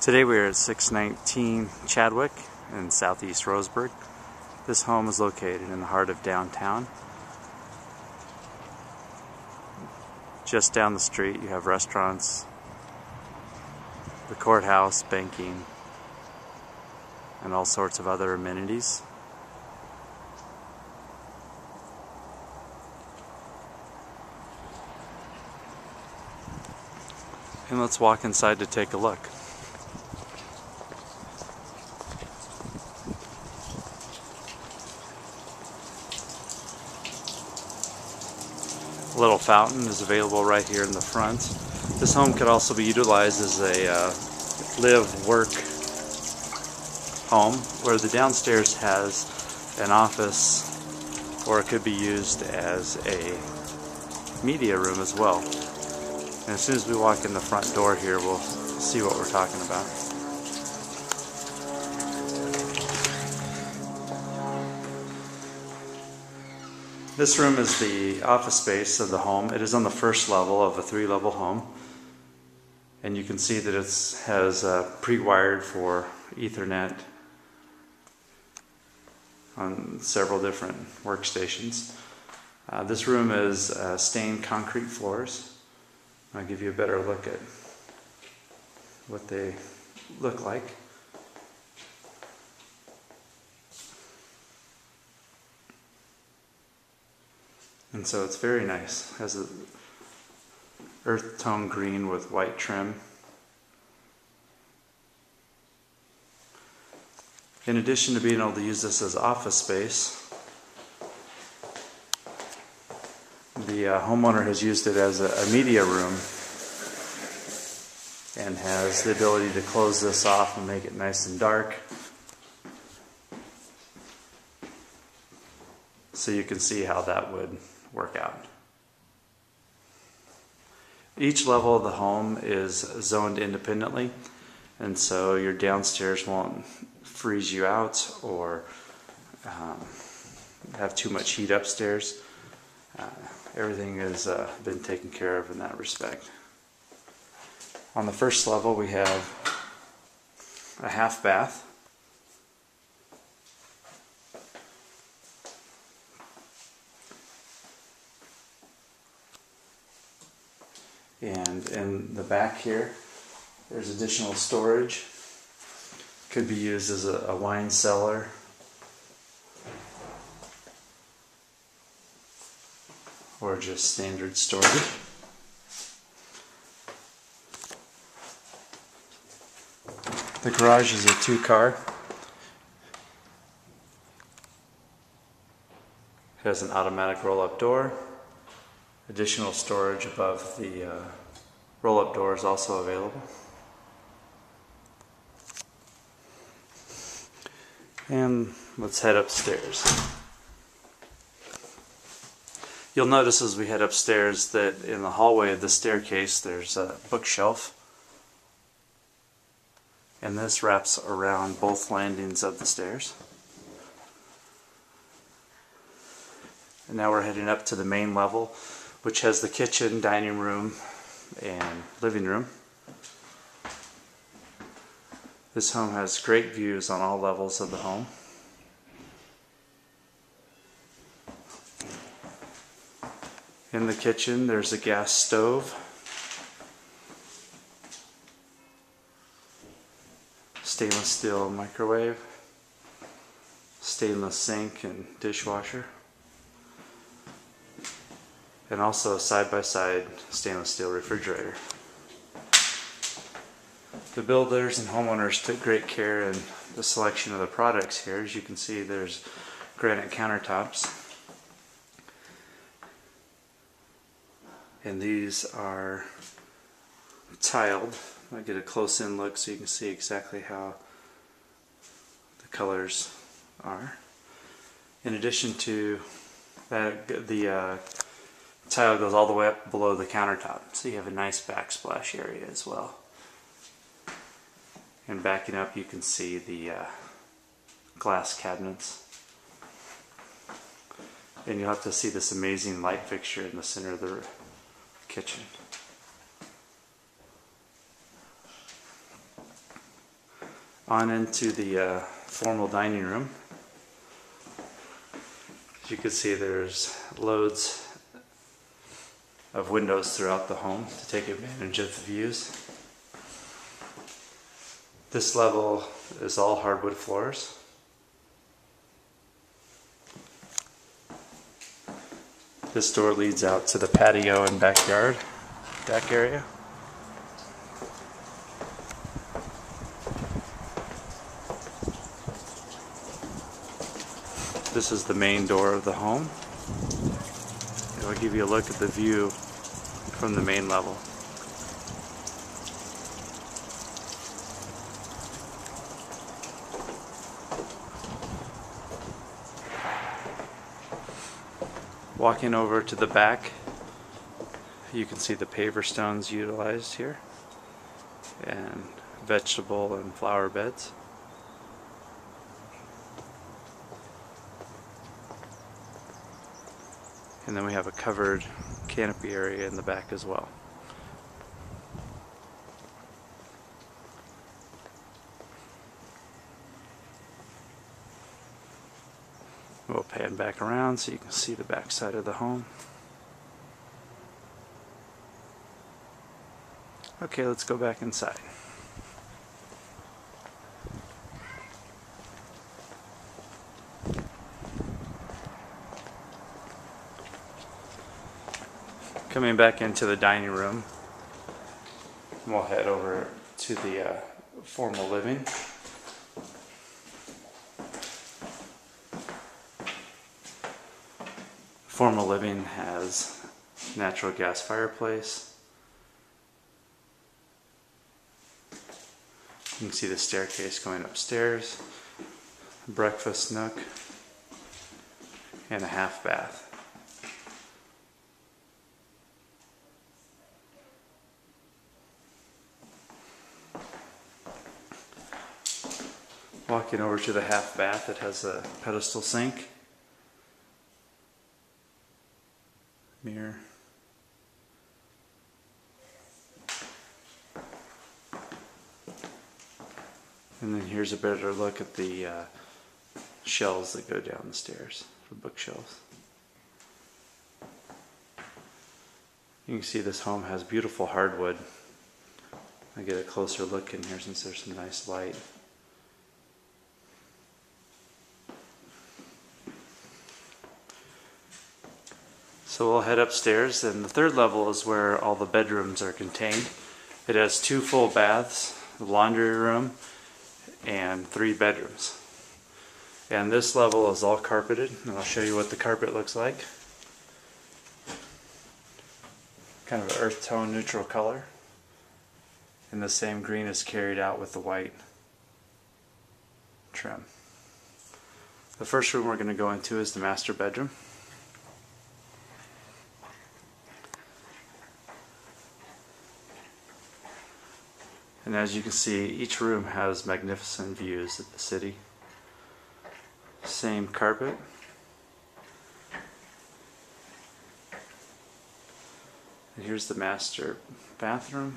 Today we are at 619 Chadwick in southeast Roseburg. This home is located in the heart of downtown. Just down the street you have restaurants, the courthouse, banking, and all sorts of other amenities. And let's walk inside to take a look. A little fountain is available right here in the front. This home could also be utilized as a live-work home, where the downstairs has an office, or it could be used as a media room as well. And as soon as we walk in the front door here, we'll see what we're talking about. This room is the office space of the home. It is on the first level of a 3-level home. And you can see that it has pre-wired for Ethernet on several different workstations. This room is stained concrete floors. I'll give you a better look at what they look like. And so it's very nice. It has an earth tone green with white trim. In addition to being able to use this as office space, the homeowner has used it as a media room and has the ability to close this off and make it nice and dark, so you can see how that would work out. Each level of the home is zoned independently, and so your downstairs won't freeze you out or have too much heat upstairs. Everything has been taken care of in that respect. On the first level we have a half bath, and in the back here there's additional storage. Could be used as a wine cellar, or just standard storage. The garage is a 2-car. It has an automatic roll-up door. Additional storage above the roll-up door is also available. And let's head upstairs. You'll notice as we head upstairs that in the hallway of the staircase there's a bookshelf, and this wraps around both landings of the stairs. And now we're heading up to the main level, which has the kitchen, dining room, and living room. This home has great views on all levels of the home. In the kitchen there's a gas stove, stainless steel microwave, stainless sink and dishwasher, and also a side-by-side stainless steel refrigerator. The builders and homeowners took great care in the selection of the products here. As you can see, there's granite countertops, and these are tiled. I'll get a close-in look so you can see exactly how the colors are. In addition to that, the tile goes all the way up below the countertop, so you have a nice backsplash area as well. And backing up you can see the glass cabinets. And you'll have to see this amazing light fixture in the center of the kitchen. on into the formal dining room. As you can see, there's loads of windows throughout the home to take advantage of the views. This level is all hardwood floors. This door leads out to the patio and backyard, back area. This is the main door of the home. I'll give you a look at the view from the main level. Walking over to the back, you can see the paver stones utilized here and vegetable and flower beds. And then we have a covered canopy area in the back as well. We'll pan back around so you can see the back side of the home. Okay, let's go back inside. Coming back into the dining room, we'll head over to the formal living. Formal living has natural gas fireplace. You can see the staircase going upstairs, breakfast nook, and a half bath. Walking over to the half bath, it has a pedestal sink, mirror, and then here's a better look at the shelves that go down the stairs, the bookshelves. You can see this home has beautiful hardwood. I'll get a closer look in here since there's some nice light. So we'll head upstairs, and the third level is where all the bedrooms are contained. It has 2 full baths, a laundry room, and 3 bedrooms. And this level is all carpeted, and I'll show you what the carpet looks like. Kind of an earth tone neutral color. And the same green is carried out with the white trim. The first room we're going to go into is the master bedroom. And as you can see, each room has magnificent views of the city. Same carpet. And here's the master bathroom.